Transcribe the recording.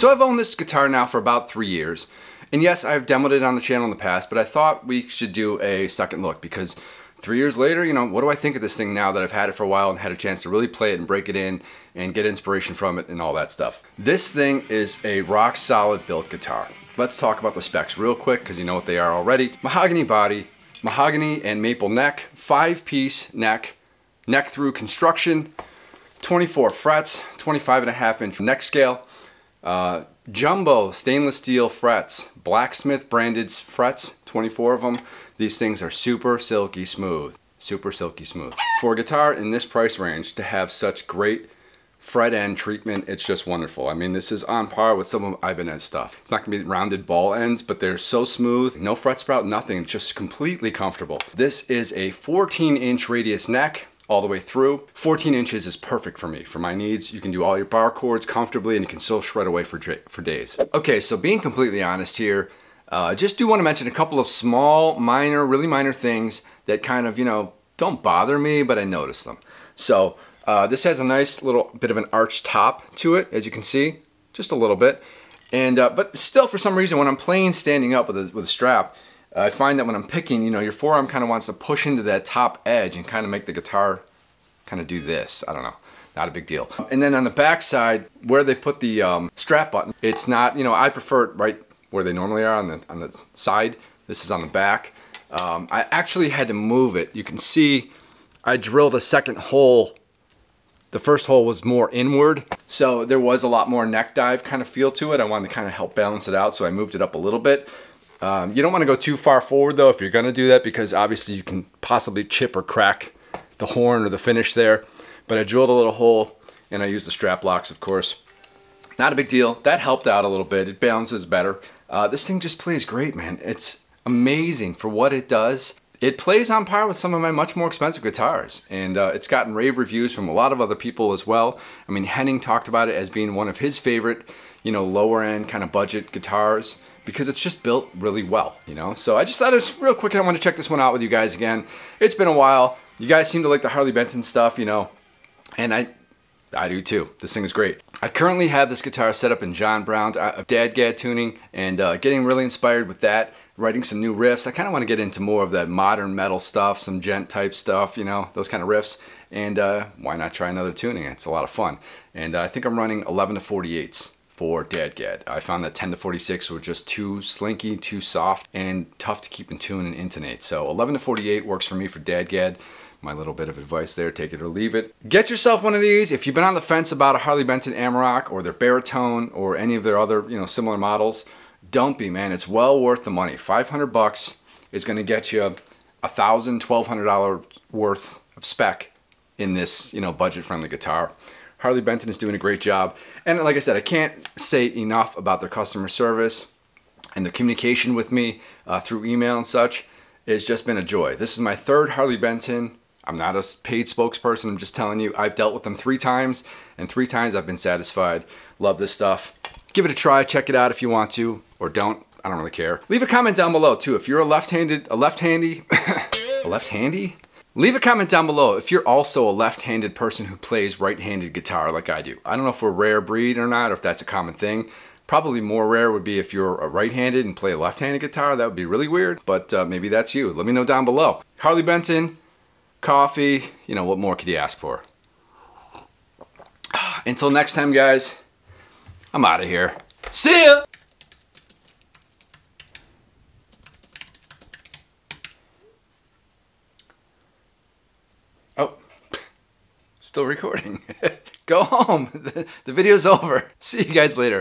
So I've owned this guitar now for about 3 years. And yes, I've demoed it on the channel in the past, but I thought we should do a second look because 3 years later, you know, what do I think of this thing now that I've had it for a while and had a chance to really play it and break it in and get inspiration from it and all that stuff. This thing is a rock solid built guitar. Let's talk about the specs real quick because you know what they are already. Mahogany body, mahogany and maple neck, 5-piece neck, neck through construction, 24 frets, 25.5-inch neck scale, jumbo stainless steel frets, blacksmith branded frets, 24 of them. These things are super silky smooth, super silky smooth. For a guitar in this price range to have such great fret end treatment, it's just wonderful. I mean, this is on par with some of Ibanez stuff. It's not gonna be rounded ball ends, but they're so smooth, no fret sprout, nothing, just completely comfortable. This is a 14-inch radius neck, all the way through. 14 inches is perfect for me. For my needs, you can do all your bar chords comfortably and you can still shred away for days. Okay, so being completely honest here, just do want to mention a couple of small, minor, really minor things that kind of, you know, don't bother me, but I notice them. So this has a nice little bit of an arch top to it, as you can see, just a little bit. And, but still for some reason, when I'm playing standing up with a strap, I find that when I'm picking, you know, your forearm kind of wants to push into that top edge and kind of make the guitar kind of do this. I don't know. Not a big deal. And then on the back side, where they put the strap button, it's not, you know, I prefer it right where they normally are on the side. This is on the back. I actually had to move it. You can see I drilled a second hole. The first hole was more inward, so there was a lot more neck dive kind of feel to it. I wanted to kind of help balance it out, so I moved it up a little bit. You don't want to go too far forward though if you're going to do that, because obviously you can possibly chip or crack the horn or the finish there. But I drilled a little hole and I used the strap locks, of course. Not a big deal. That helped out a little bit. It balances better. This thing just plays great, man. It's amazing for what it does. It plays on par with some of my much more expensive guitars, and it's gotten rave reviews from a lot of other people as well. I mean, Henning talked about it as being one of his favorite, you know, lower end kind of budget guitars, because it's just built really well, you know? So I just thought it was real quick and I want to check this one out with you guys again. It's been a while. You guys seem to like the Harley Benton stuff, you know, and I do too. This thing is great. I currently have this guitar set up in John Brown's Dadgad tuning and getting really inspired with that, writing some new riffs. I kind of want to get into more of that modern metal stuff, some gent type stuff, you know, those kind of riffs. And why not try another tuning? It's a lot of fun. And I think I'm running 11 to 48s. For Dadgad. I found that 10 to 46 were just too slinky, too soft, and tough to keep in tune and intonate. So 11 to 48 works for me for Dadgad. My little bit of advice there, take it or leave it. Get yourself one of these. If you've been on the fence about a Harley Benton Amarok or their Baritone or any of their other, you know, similar models, don't be, man. It's well worth the money. $500 is going to get you $1,000, $1,200 worth of spec in this, you know, budget-friendly guitar. Harley Benton is doing a great job. And like I said, I can't say enough about their customer service and the communication with me through email and such. It's just been a joy. This is my third Harley Benton. I'm not a paid spokesperson. I'm just telling you, I've dealt with them 3 times and 3 times I've been satisfied. Love this stuff. Give it a try. Check it out if you want to, or don't. I don't really care. Leave a comment down below too. If you're a left-handy? Leave a comment down below if you're also a left-handed person who plays right-handed guitar like I do. I don't know if we're a rare breed or not, or if that's a common thing. Probably more rare would be if you're a right-handed and play a left-handed guitar. That would be really weird, but maybe that's you. Let me know down below. Harley Benton, coffee, you know, what more could you ask for? Until next time, guys, I'm out of here. See ya! Still recording. Go home. The video's over. See you guys later.